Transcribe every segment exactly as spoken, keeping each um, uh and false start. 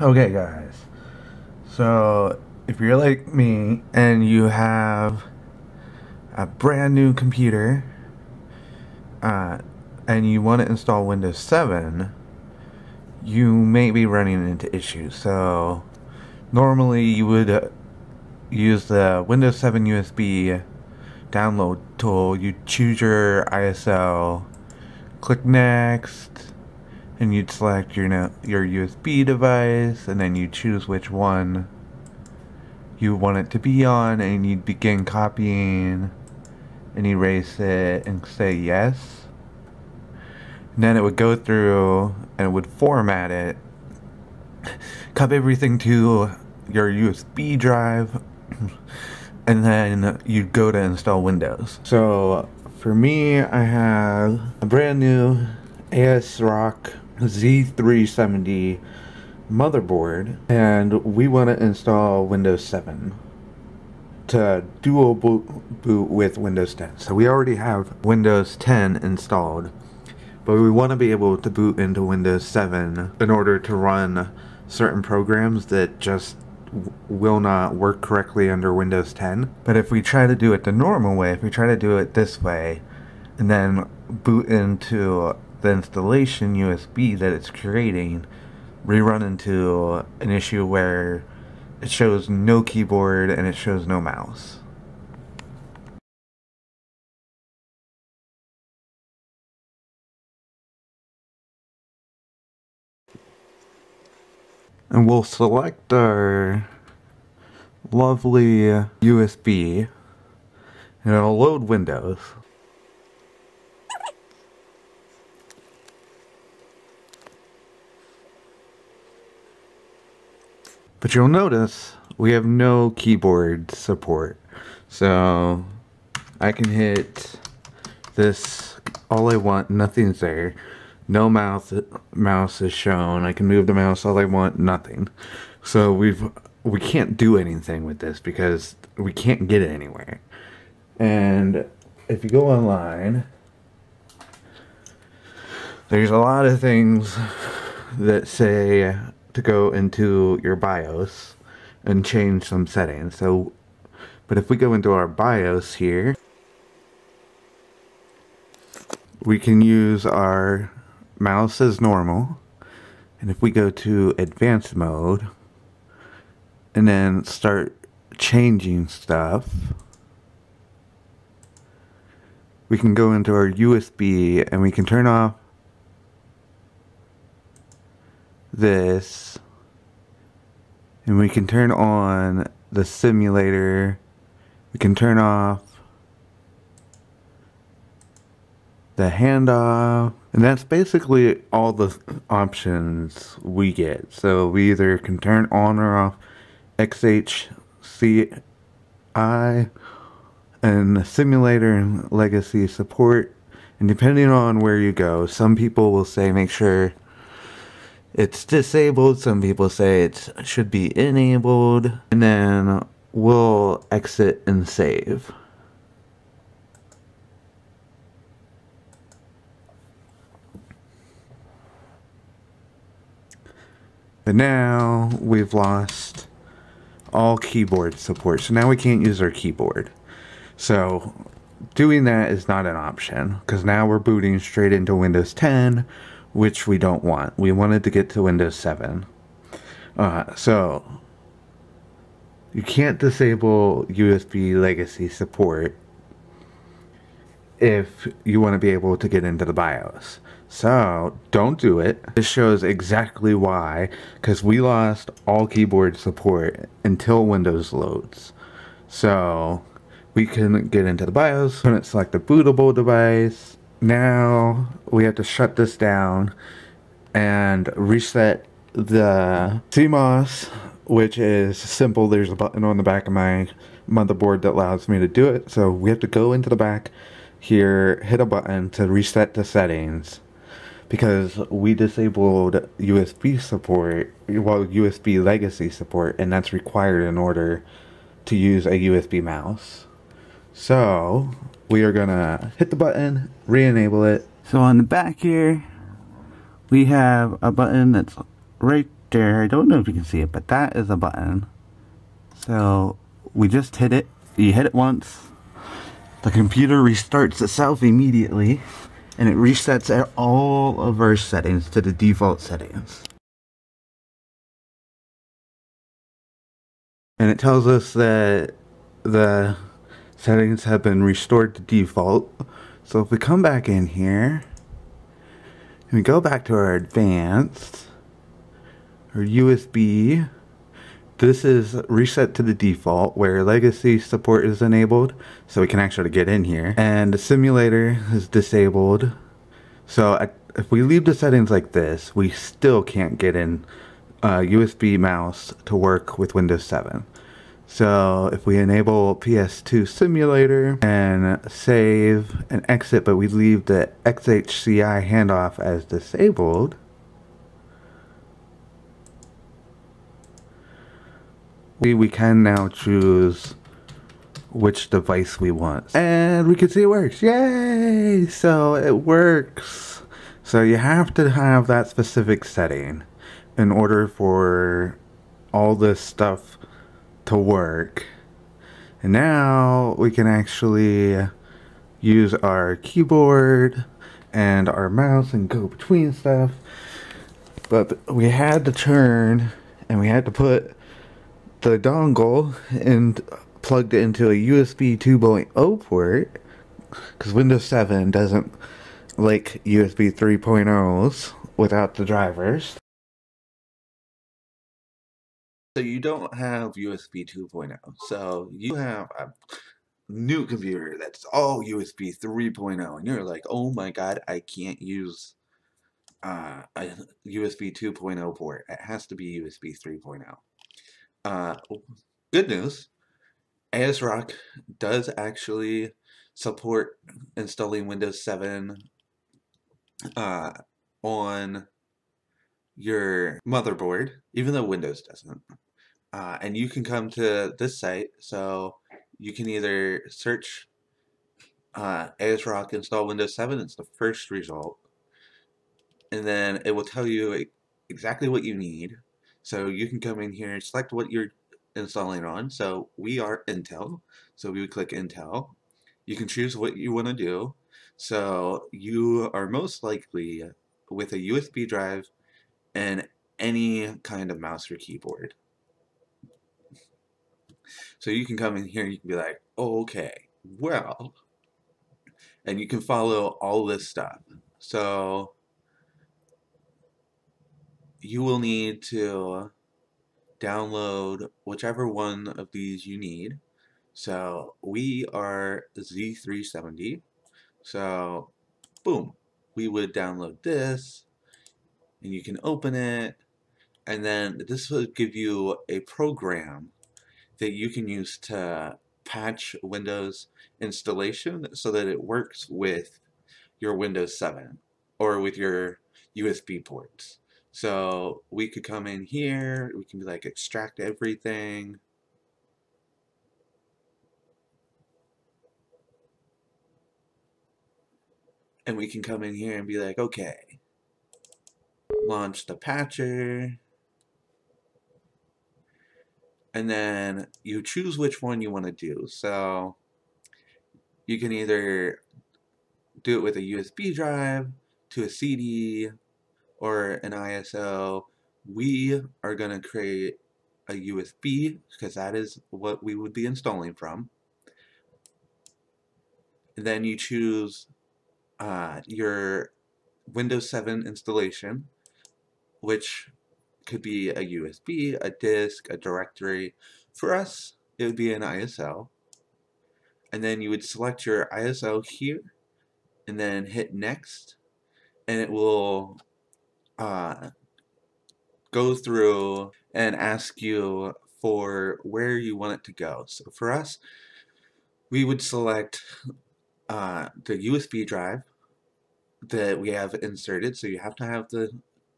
Okay, guys, so if you're like me and you have a brand new computer uh, and you want to install Windows seven, you may be running into issues. So normally you would uh, use the Windows seven U S B download tool. You choose your I S O, click next, and you'd select your your U S B device, and then you choose which one you want it to be on, and you'd begin copying and erase it and say yes. And then it would go through and it would format it, copy everything to your U S B drive, and then you'd go to install Windows. So for me, I have a brand new ASRock Z three seventy motherboard, and we want to install Windows seven to dual boot, boot with Windows ten. So we already have Windows ten installed, but we want to be able to boot into Windows seven in order to run certain programs that just will not work correctly under Windows ten. But if we try to do it the normal way, if we try to do it this way and then boot into the installation U S B that it's creating, we run into an issue where it shows no keyboard and it shows no mouse. And we'll select our lovely U S B and it'll load Windows. But you'll notice we have no keyboard support. So I can hit this all I want, nothing's there. No mouse, mouse is shown. I can move the mouse all I want, nothing. So we've, we can't do anything with this because we can't get it anywhere. And if you go online, there's a lot of things that say to go into your BIOS and change some settings. So, but if we go into our BIOS here, we can use our mouse as normal, and if we go to advanced mode and then start changing stuff, we can go into our U S B and we can turn off this, and we can turn on the simulator, we can turn off the handoff, and that's basically all the options we get. So we either can turn on or off X H C I and simulator and legacy support, and depending on where you go, some people will say make sure it's disabled, some people say it should be enabled, and then we'll exit and save. But now we've lost all keyboard support, so now we can't use our keyboard. So doing that is not an option, because now we're booting straight into Windows ten, which we don't want. We wanted to get to Windows seven. Uh, so you can't disable U S B legacy support if you want to be able to get into the BIOS. So don't do it. This shows exactly why, because we lost all keyboard support until Windows loads. So we couldn't get into the BIOS, couldn't select the bootable device. Now we have to shut this down and reset the C MOS, which is simple. There's a button on the back of my motherboard that allows me to do it. So we have to go into the back here, hit a button to reset the settings, because we disabled U S B support, well, U S B legacy support, and that's required in order to use a U S B mouse. So we are gonna hit the button, re-enable it. So on the back here, we have a button that's right there, I don't know if you can see it, but that is a button. So we just hit it. You hit it once, the computer restarts itself immediately, and it resets all of our settings to the default settings. And it tells us that the settings have been restored to default. So if we come back in here, and we go back to our advanced, our U S B, this is reset to the default where legacy support is enabled, so we can actually get in here. And the simulator is disabled. So if we leave the settings like this, we still can't get in Uh, U S B mouse to work with Windows seven. So if we enable P S two simulator and save and exit, but we leave the X H C I handoff as disabled, we, we can now choose which device we want. And we can see it works. Yay! So it works. So you have to have that specific setting in order for all this stuff to work. And now we can actually use our keyboard and our mouse and go between stuff. But we had to turn and we had to put the dongle and plugged it into a U S B two point oh port, because Windows seven doesn't like U S B three point ohs without the drivers. So you don't have U S B two point oh, so you have a new computer that's all U S B three point oh, and you're like, oh my god, I can't use uh, a U S B two point oh port. It has to be U S B three point oh. Uh, good news, ASRock does actually support installing Windows seven uh, on your motherboard, even though Windows doesn't. Uh, and you can come to this site, so you can either search uh, ASRock install Windows seven, it's the first result, and then it will tell you exactly what you need. So you can come in here and select what you're installing on. So we are Intel, so we would click Intel. You can choose what you want to do. So you are most likely with a U S B drive and any kind of mouse or keyboard. So you can come in here and you can be like, oh, okay, well, and you can follow all this stuff. So you will need to download whichever one of these you need. So we are Z three seventy. So boom, we would download this. And you can open it, and then this will give you a program that you can use to patch Windows installation so that it works with your Windows seven or with your U S B ports. So we could come in here, we can be like extract everything. And we can come in here and be like, okay, launch the patcher, and then you choose which one you want to do. So you can either do it with a U S B drive, to a C D, or an I S O. We are going to create a U S B because that is what we would be installing from. And then you choose uh, your Windows seven installation, which could be a U S B, a disk, a directory. For us, it would be an I S O. And then you would select your I S O here, and then hit next, and it will uh, go through and ask you for where you want it to go. So for us, we would select uh, the U S B drive that we have inserted, so you have to have the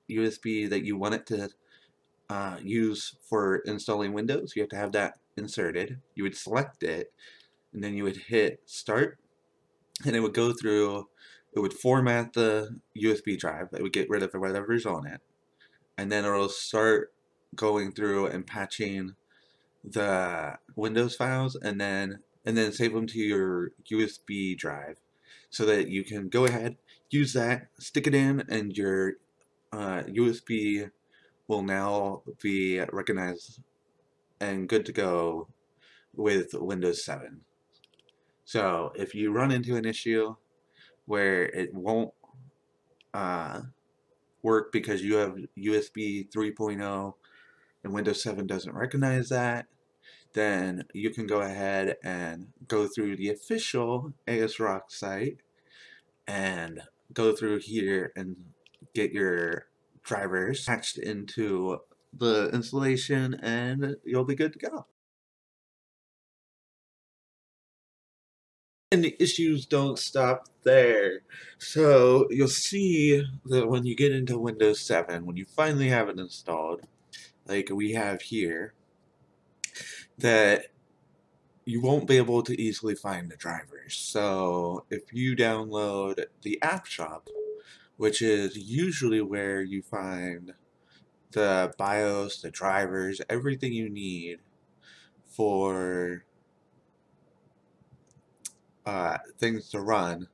U S B that you want it to uh, use for installing Windows. You have to have that inserted. You would select it, and then you would hit start, and it would go through, it would format the U S B drive. It would get rid of whatever's on it, and then it'll start going through and patching the Windows files, and then and then save them to your U S B drive, so that you can go ahead, use that, stick it in, and your uh, U S B will now be recognized and good to go with Windows seven. So if you run into an issue where it won't uh, work because you have U S B three point oh and Windows seven doesn't recognize that, then you can go ahead and go through the official ASRock site and go through here and get your drivers patched into the installation, and you'll be good to go. And the issues don't stop there. So you'll see that when you get into Windows seven, when you finally have it installed, like we have here, that you won't be able to easily find the drivers. So if you download the App Shop, which is usually where you find the BIOS, the drivers, everything you need for uh, things to run,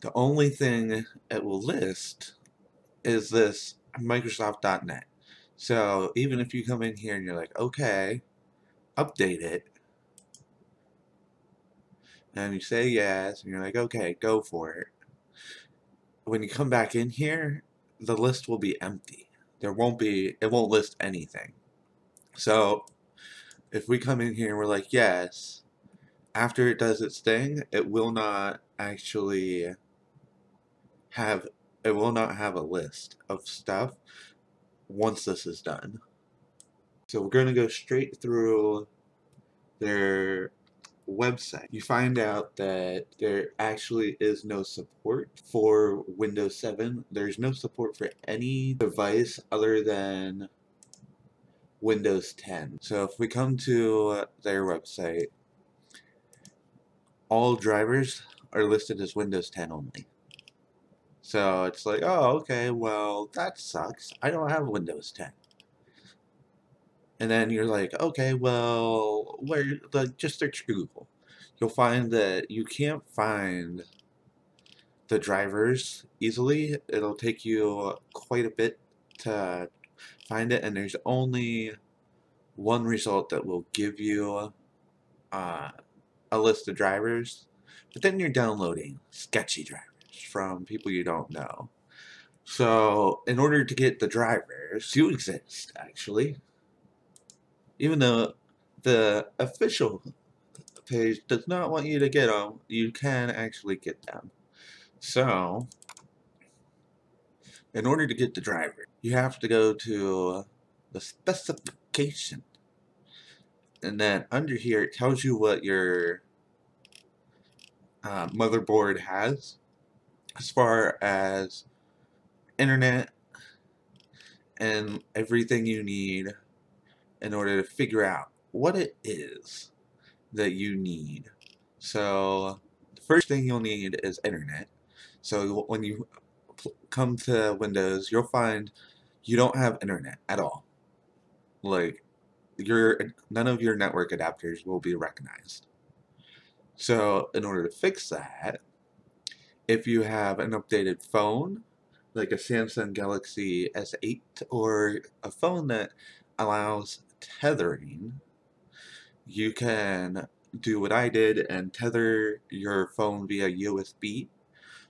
the only thing it will list is this Microsoft dot net. So even if you come in here and you're like, okay, update it, and you say yes, and you're like, okay, go for it, when you come back in here, the list will be empty. There won't be, it won't list anything. So if we come in here and we're like, yes, after it does its thing, it will not actually have, it will not have a list of stuff once this is done. So we're going to go straight through their website. You find out that there actually is no support for Windows seven. There's no support for any device other than Windows ten. So if we come to their website, all drivers are listed as Windows ten only. So it's like, oh, okay, well, that sucks. I don't have Windows ten. And then you're like, okay, well, where, like, just search Google. You'll find that you can't find the drivers easily. It'll take you quite a bit to find it, and there's only one result that will give you uh, a list of drivers. But then you're downloading sketchy drivers from people you don't know. So in order to get the drivers, do exist, actually. Even though the official page does not want you to get them, you can actually get them. So, in order to get the driver, you have to go to the specification. And then under here, it tells you what your uh, motherboard has as far as internet and everything you need in order to figure out what it is that you need. So the first thing you'll need is internet. So when you come to Windows, you'll find you don't have internet at all. Like, your none of your network adapters will be recognized. So in order to fix that, if you have an updated phone, like a Samsung Galaxy S eight, or a phone that allows tethering, you can do what I did and tether your phone via U S B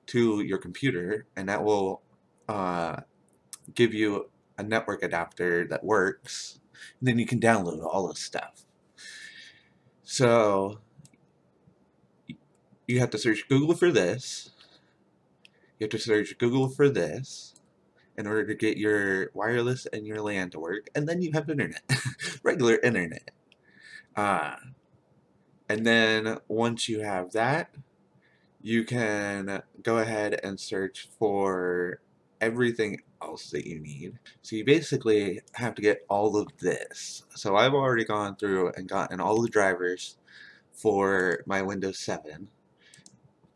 to your computer, and that will uh, give you a network adapter that works, and then you can download all this stuff. So you have to search Google for this, you have to search Google for this in order to get your wireless and your LAN to work, and then you have internet, regular internet. Uh, and then once you have that, you can go ahead and search for everything else that you need. So you basically have to get all of this. So I've already gone through and gotten all the drivers for my Windows seven,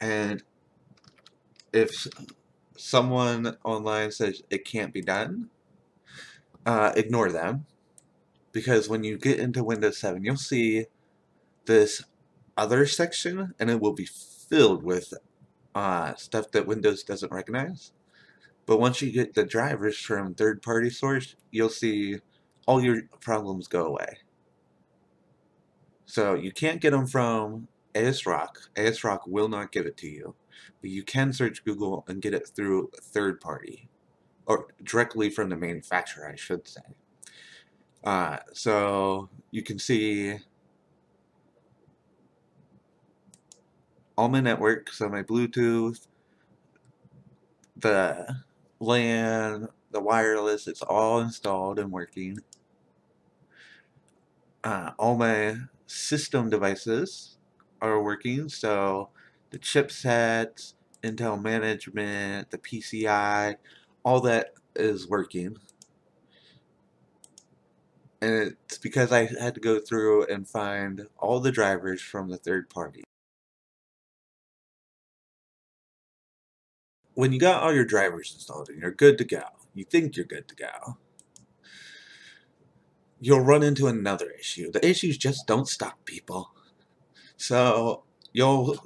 and if someone online says it can't be done, uh, ignore them, because when you get into Windows seven, you'll see this other section, and it will be filled with uh, stuff that Windows doesn't recognize. But once you get the drivers from third-party source, you'll see all your problems go away. So you can't get them from ASRock. ASRock will not give it to you. But you can search Google and get it through third-party, or directly from the manufacturer, I should say. Uh, so you can see all my network, so my Bluetooth, the LAN, the wireless, it's all installed and working. Uh, all my system devices are working, so the chipsets, Intel Management, the P C I, all that is working. And it's because I had to go through and find all the drivers from the third party. When you got all your drivers installed and you're good to go, you think you're good to go, you'll run into another issue. The issues just don't stop, people. So you'll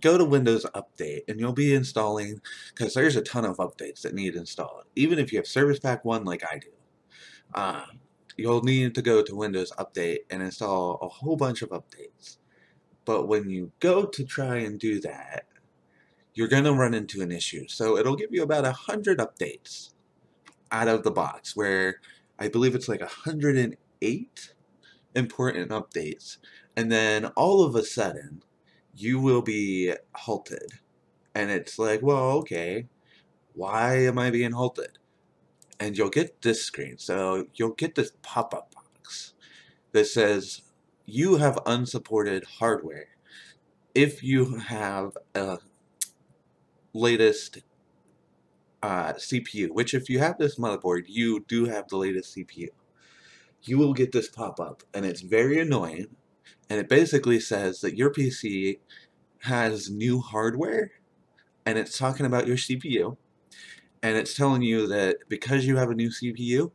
go to Windows Update and you'll be installing, because there's a ton of updates that need installed. Even if you have Service Pack one like I do, uh, you'll need to go to Windows Update and install a whole bunch of updates. But when you go to try and do that, you're going to run into an issue. So it'll give you about one hundred updates out of the box, where I believe it's like one hundred eight important updates. And then all of a sudden, you will be halted. And it's like, well, okay, why am I being halted? And you'll get this screen. So you'll get this pop-up box that says, you have unsupported hardware. If you have a latest uh, C P U, which if you have this motherboard, you do have the latest C P U. You will get this pop-up, and it's very annoying, and it basically says that your P C has new hardware, and it's talking about your C P U, and it's telling you that because you have a new C P U,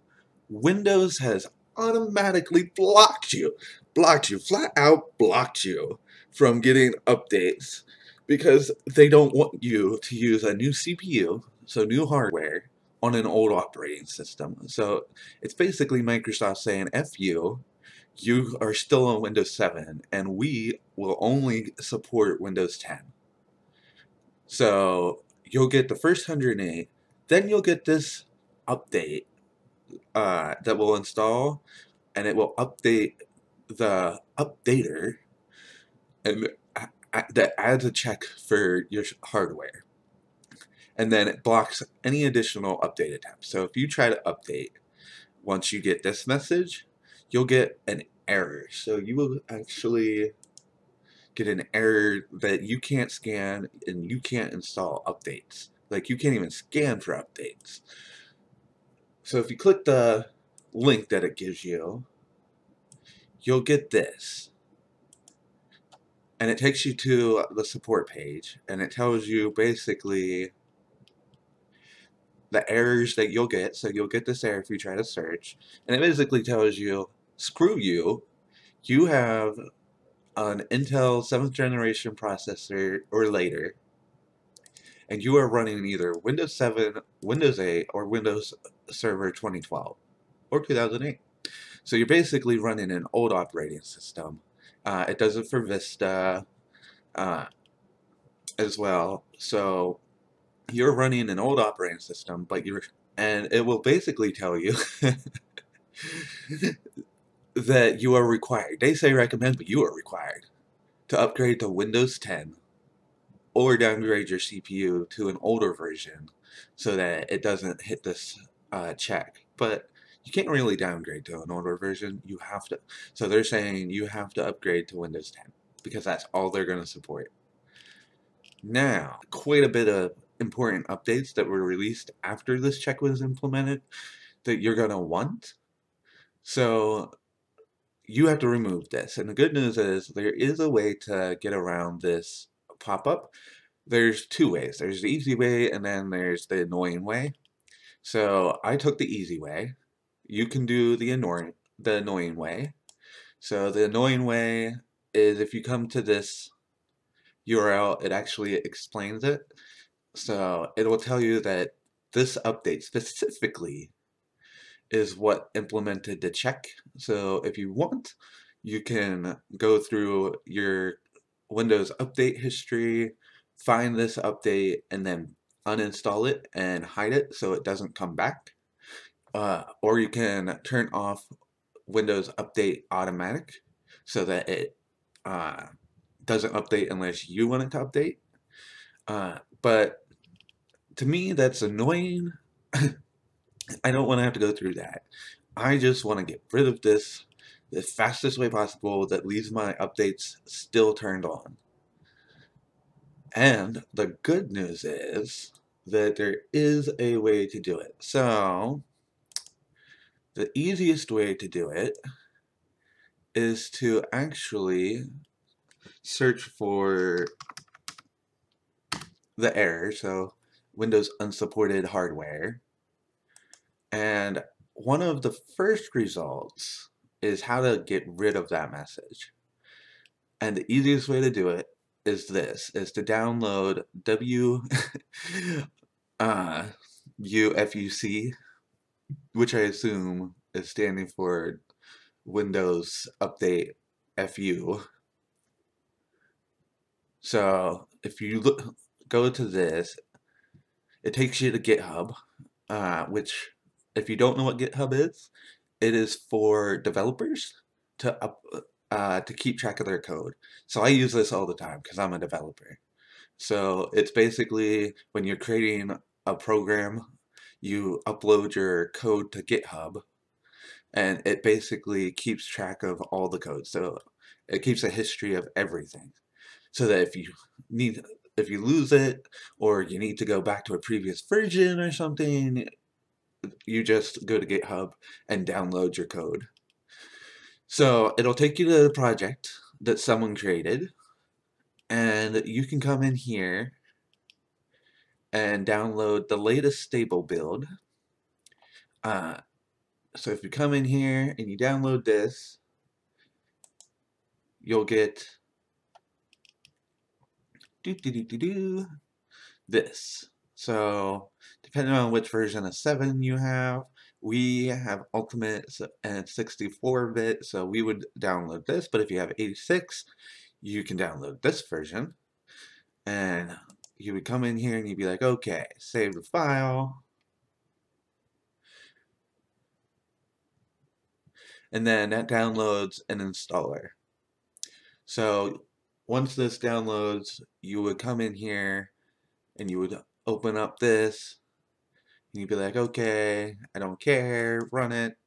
Windows has automatically blocked you, blocked you, flat out blocked you from getting updates, because they don't want you to use a new C P U, so new hardware, on an old operating system. So it's basically Microsoft saying, F you, you are still on Windows seven, and we will only support Windows ten. So you'll get the first one hundred eight, then you'll get this update uh, that will install, and it will update the updater, and that adds a check for your hardware, and then it blocks any additional update attempts. So if you try to update, once you get this message, you'll get an error. So you will actually get an error that you can't scan and you can't install updates. Like, you can't even scan for updates. So if you click the link that it gives you, you'll get this. And it takes you to the support page, and it tells you basically the errors that you'll get. So you'll get this error if you try to search, and it basically tells you, screw you, you have an Intel seventh generation processor or later, and you are running either Windows seven, Windows eight, or Windows Server twenty twelve, or two thousand eight. So you're basically running an old operating system. Uh, it does it for Vista uh, as well. So you're running an old operating system, but you're, and it will basically tell you that you are required. They say recommend, but you are required to upgrade to Windows ten or downgrade your C P U to an older version so that it doesn't hit this uh, check. But you can't really downgrade to an older version. You have to. So they're saying you have to upgrade to Windows ten because that's all they're going to support. Now, quite a bit of important updates that were released after this check was implemented that you're going to want. So you have to remove this. And the good news is there is a way to get around this pop-up. There's two ways. There's the easy way, and then there's the annoying way. So I took the easy way. you can do the annoying, the annoying way. So the annoying way is if you come to this U R L, it actually explains it. So it will tell you that this update specifically is what implemented the check. So if you want, you can go through your Windows update history, find this update, and then uninstall it and hide it so it doesn't come back. Uh, or you can turn off Windows Update Automatic so that it uh, doesn't update unless you want it to update. Uh, but to me, that's annoying. I don't want to have to go through that. I just want to get rid of this the fastest way possible that leaves my updates still turned on. And the good news is that there is a way to do it. So the easiest way to do it is to actually search for the error, so Windows unsupported hardware. And one of the first results is how to get rid of that message. And the easiest way to do it is this, is to download W U F U C, which I assume is standing for Windows Update F U. So if you look, go to this, it takes you to GitHub, uh, which if you don't know what GitHub is, it is for developers to up, uh, to keep track of their code. So I use this all the time because I'm a developer. So it's basically when you're creating a program, you upload your code to GitHub, and it basically keeps track of all the code. So it keeps a history of everything, so that if you need, if you lose it, or you need to go back to a previous version or something, you just go to GitHub and download your code. So it'll take you to the project that someone created, and you can come in here and download the latest stable build. Uh, so if you come in here and you download this, you'll get doo -doo -doo -doo -doo, this. So depending on which version of seven you have, we have Ultimate and sixty-four bit, so we would download this. But if you have eighty-six, you can download this version. And you would come in here and you'd be like, okay, save the file. And then that downloads an installer. So once this downloads, you would come in here and you would open up this. And you'd be like, okay, I don't care, run it.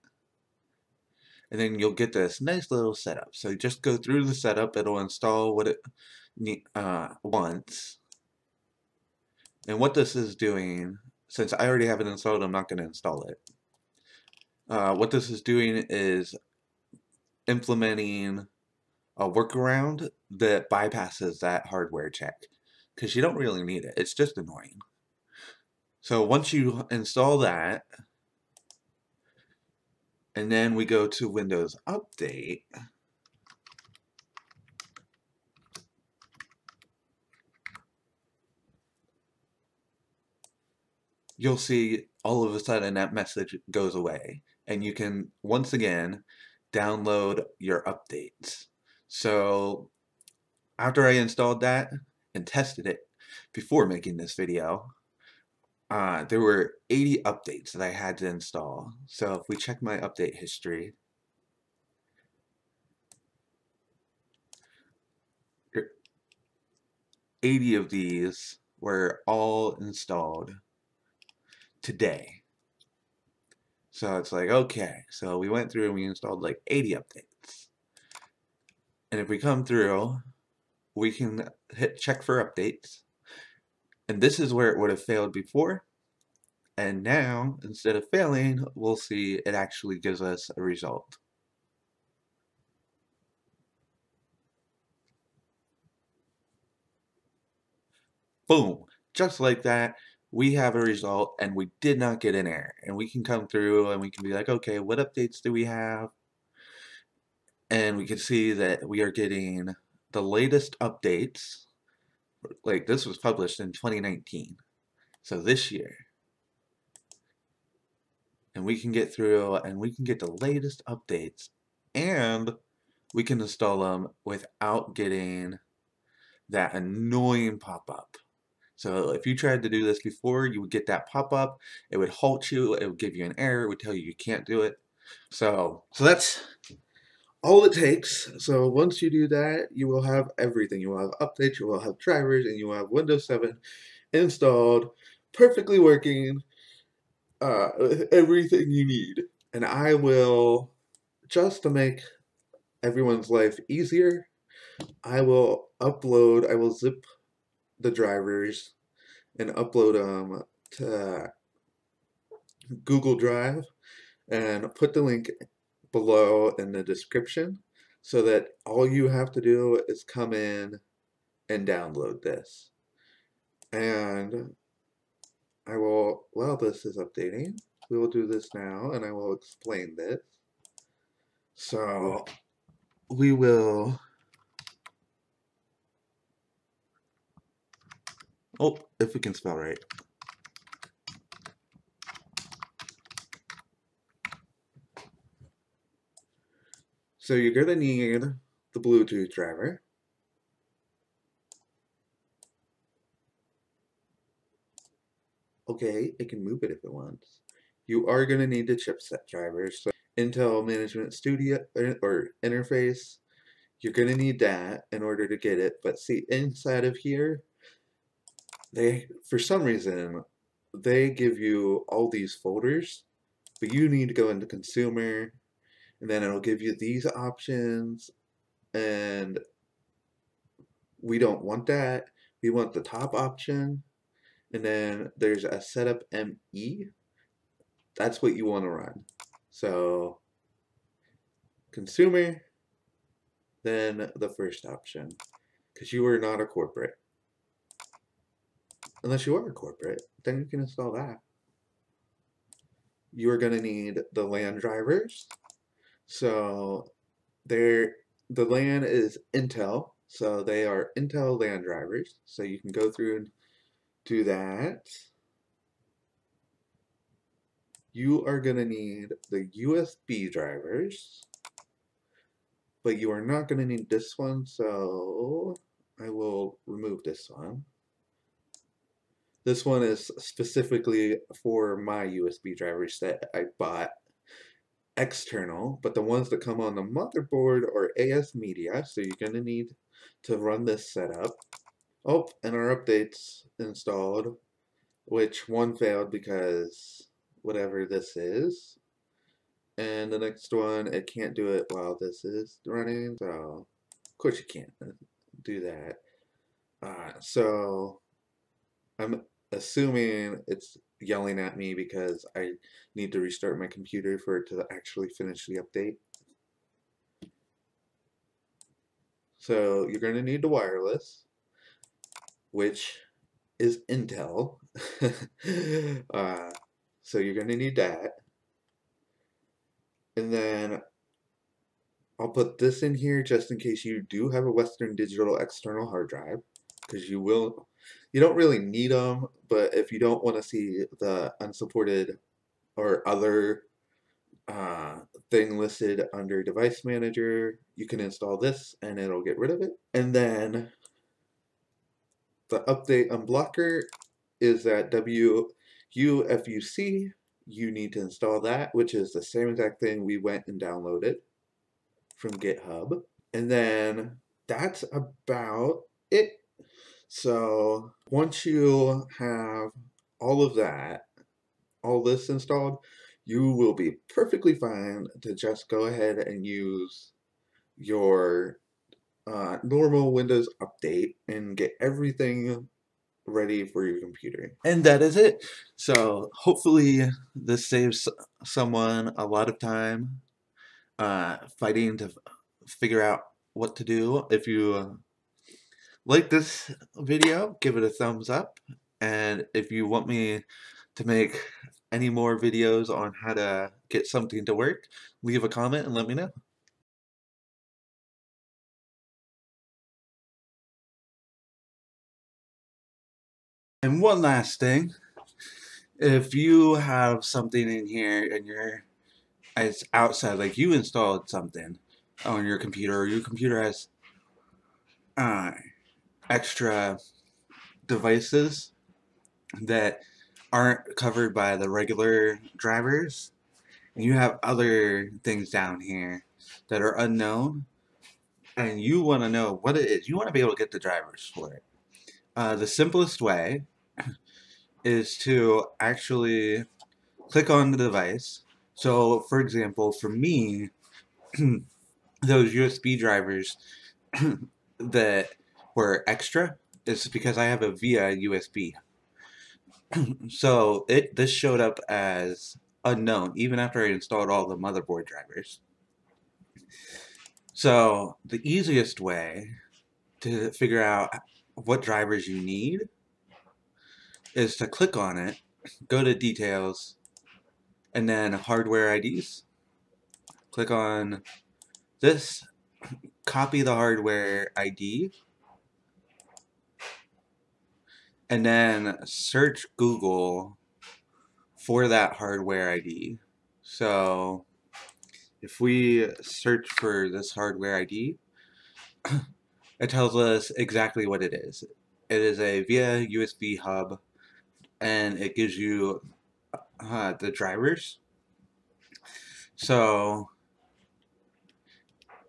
And then you'll get this nice little setup. So just go through the setup, it'll install what it uh, wants. And what this is doing, since I already have it installed, I'm not going to install it. Uh, what this is doing is implementing a workaround that bypasses that hardware check, because you don't really need it. It's just annoying. So once you install that, and then we go to Windows Update, you'll see all of a sudden that message goes away, and you can once again download your updates. So after I installed that and tested it before making this video, uh, there were eighty updates that I had to install. So if we check my update history, eighty of these were all installed today. So it's like, okay, so we went through and we installed like eighty updates. And if we come through, we can hit check for updates. And this is where it would have failed before. And now, instead of failing, we'll see it actually gives us a result. Boom, just like that. we have a result and we did not get an error. And we can come through and we can be like, okay, what updates do we have? And we can see that we are getting the latest updates. Like, this was published in twenty nineteen, so this year. And we can get through and we can get the latest updates, and we can install them without getting that annoying pop-up. So if you tried to do this before, you would get that pop-up, it would halt you, it would give you an error, it would tell you you can't do it. So, so that's all it takes. So once you do that, you will have everything. You will have updates, you will have drivers, and you will have Windows seven installed, perfectly working, uh, everything you need. And I will, just to make everyone's life easier, I will upload, I will zip the drivers and upload them to Google Drive and put the link below in the description, so that all you have to do is come in and download this. And I will, while this is updating, we will do this now, and I will explain this. So we will, oh, if we can spell right. So you're going to need the Bluetooth driver. Okay, it can move it if it wants. You are going to need the chipset driver. So Intel Management Studio or interface, you're going to need that in order to get it. But see, inside of here, they, for some reason, they give you all these folders, but you need to go into consumer, and then it'll give you these options, and we don't want that. We want the top option, and then there's a setup M E. That's what you want to run. So consumer, then the first option, because you are not a corporate. Unless you are a corporate, then you can install that. You are going to need the LAN drivers. So the LAN is Intel, so they are Intel LAN drivers. So you can go through and do that. You are going to need the U S B drivers, but you are not going to need this one, so I will remove this one. This one is specifically for my U S B drivers that I bought external, but the ones that come on the motherboard are A S Media, so you're going to need to run this setup. Oh, and our updates installed, which one failed because whatever this is, and the next one, it can't do it while this is running, so of course you can't do that. Uh, so I'm assuming it's yelling at me because I need to restart my computer for it to actually finish the update. So you're going to need the wireless, which is Intel. uh, so you're going to need that. And then I'll put this in here just in case you do have a Western Digital external hard drive, because you will. You don't really need them, but if you don't want to see the unsupported or other uh, thing listed under Device Manager, you can install this and it'll get rid of it. And then the update unblocker is that W U F U C. You need to install that, which is the same exact thing we went and downloaded from GitHub. And then that's about it. So once you have all of that, all this installed, you will be perfectly fine to just go ahead and use your uh, normal Windows Update and get everything ready for your computer. And that is it. So hopefully this saves someone a lot of time uh, fighting to figure out what to do. If you uh, like this video, give it a thumbs up, And if you want me to make any more videos on how to get something to work, leave a comment and let me know. And one last thing, if you have something in here and you're it's outside, like you installed something on your computer, or your computer has uh, extra devices that aren't covered by the regular drivers, and you have other things down here that are unknown, and you want to know what it is, you want to be able to get the drivers for it. Uh, the simplest way is to actually click on the device. So, for example, for me, those U S B drivers that were extra is because I have a via U S B. So, it this showed up as unknown, even after I installed all the motherboard drivers. So, the easiest way to figure out what drivers you need is to click on it, go to details, and then hardware I Ds. Click on this, copy the hardware I D, and then search Google for that hardware I D. So if we search for this hardware I D, it tells us exactly what it is. It is a via U S B hub, and it gives you Uh, the drivers, so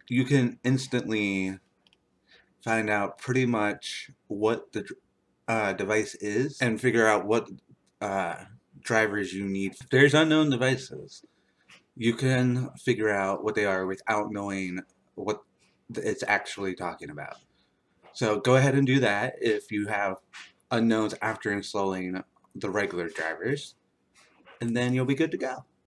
you can instantly find out pretty much what the uh, device is and figure out what uh, drivers you need. If there's unknown devices, you can figure out what they are without knowing what it's actually talking about. So go ahead and do that if you have unknowns after installing the regular drivers. And then you'll be good to go.